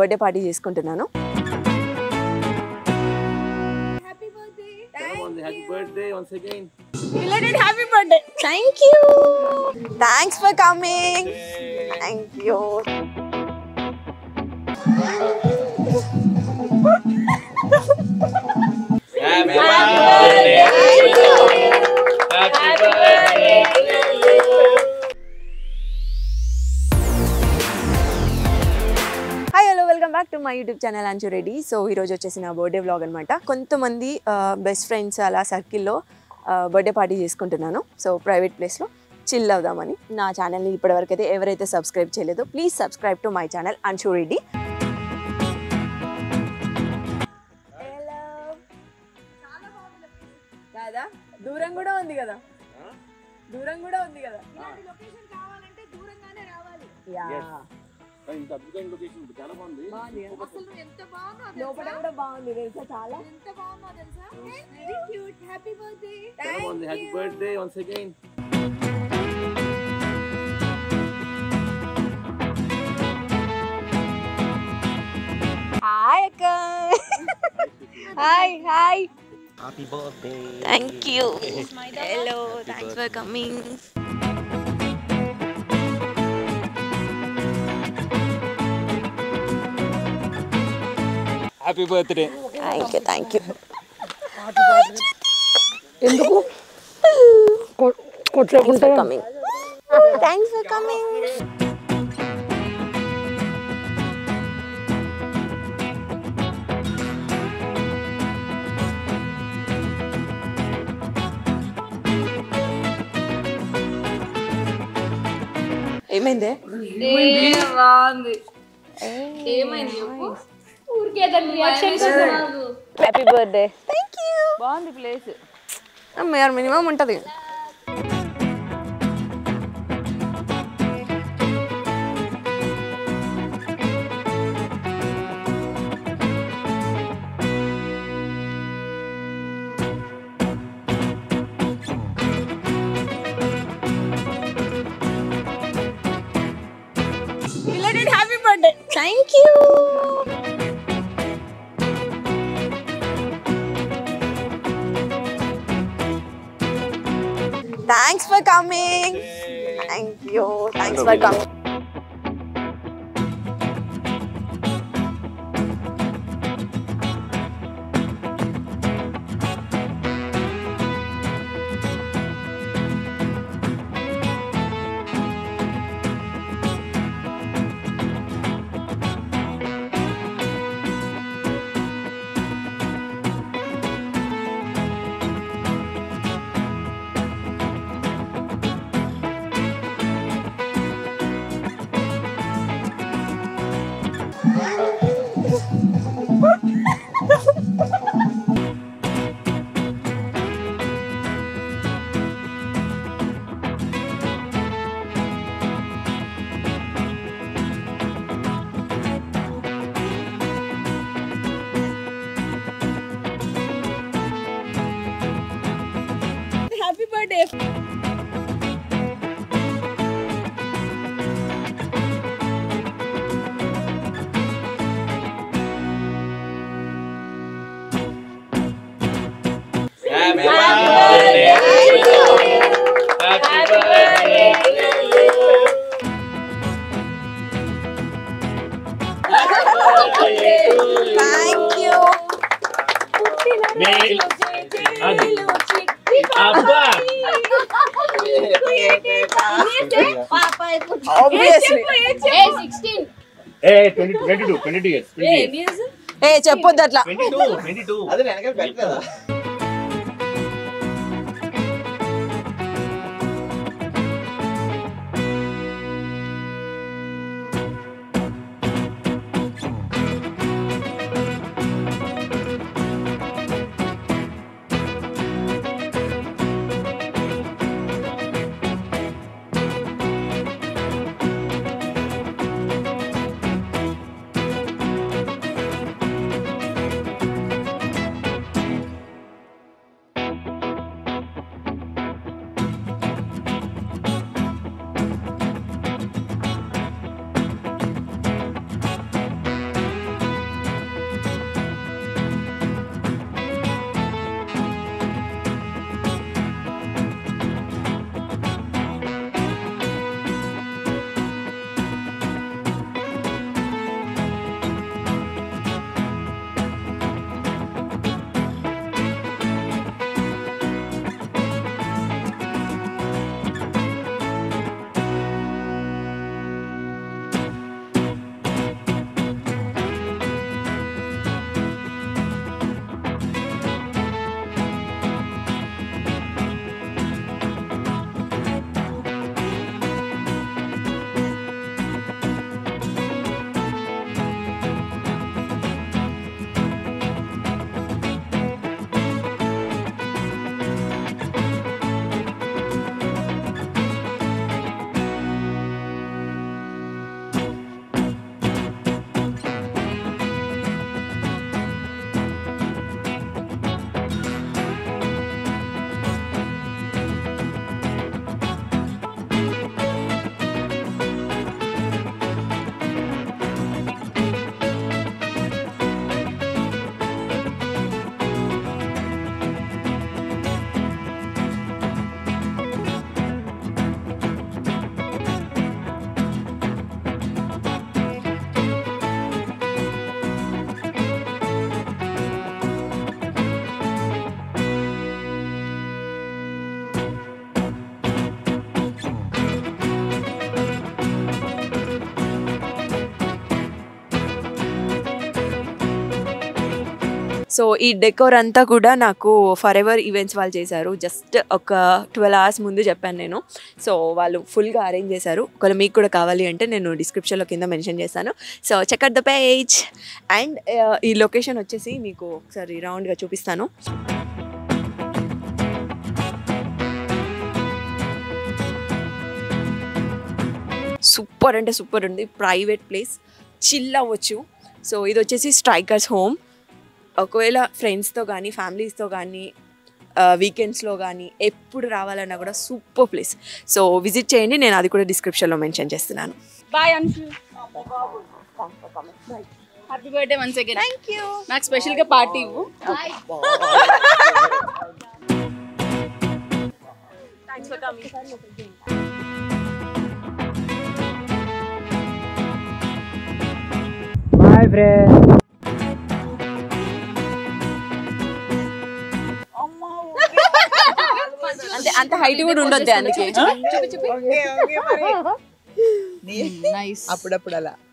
birthday party చేసుకుంటున్నాను. Happy birthday. Happy birthday once again. Belated happy birthday. Thank you. Thanks for coming. Yay. Thank you. Happy birthday. Happy birthday. Welcome back to my YouTube channel Anshu Reddy. So ఈరోజు వచ్చేసిన birthday vlog అనమాట. కొంతమంది best friends అలా సర్కిల్లో birthday party చేసుకుంటున్నాను. So private ప్లేస్లో chill అవుదామని. నా ఛానల్ని ఇప్పటివరకు అయితే ఎవరైతే సబ్స్క్రైబ్ చేయలేదో please subscribe to my channel Anshu Reddy. దాదా దూరం కూడా ఉంది కదా, దూరం కూడా ఉంది కదా, లొకేషన్ కావాలంటే దూరంగానే రావాలి. ఇంత అద్భుతమైన లొకేషన్ ఉంది, చాలా బాగుంది. అసలు ఎంత బాగుందో, లోపల కూడా బాగుంది తెలుసా, చాలా ఎంత బాగుందో తెలుసా, very cute. Happy birthday. Thanks. Happy birthday once again. Hi అక్క, hi hi. Happy birthday. Thank you. Hello, thanks for coming. Happy birthday. Thank you, thank you. Enduku kotlakunta coming. Thanks for coming. ఏమైంది? ఏమైంది వాంది? ఏమైంది చెప్పు. Happy birthday. Thank you. బాగుంది place. అమ్మాయి minimum ఉంటది. Belated happy birthday. Thank you. Thanks for coming. Yay. Thank you. Thanks for coming. Happy birthday. Happy birthday. Happy birthday. Thank you. Abba. Papa is good. Obviously. Hey, 16. Hey, 22 years. Hey, cheppoddu atla. 22. Adu nenaka pettadu. So, this decor anta kuda naku forever events vaal chesaru. Just 12 hours mundu cheppan nenu. So, vaalu full ga arrange chesaru. Okala meeku kuda kavali ante nenu description lo kinda mention chesanu. So, check out the page. And ee location vachesi meeku okkari round ga chupistanu. Super and super undi private place. Chill avvachu. So, idu vachesi Strikers' Home. ఒకవేళ ఫ్రెండ్స్తో కానీ ఫ్యామిలీస్తో కానీ వీకెండ్స్లో కానీ ఎప్పుడు రావాలన్నా కూడా సూపర్ ప్లేస్. సో విజిట్ చేయండి, నేను అది కూడా డిస్క్రిప్షన్లో మెన్షన్ చేస్తున్నాను. Bye Anshu, happy birthday once again. Thank you, నాకు స్పెషల్గా పార్టీ ఇవ్వు. Thanks for coming. Bye friends. అంత హైట్ కూడా ఉండొద్దు అందుకే. అప్పుడప్పుడు అలా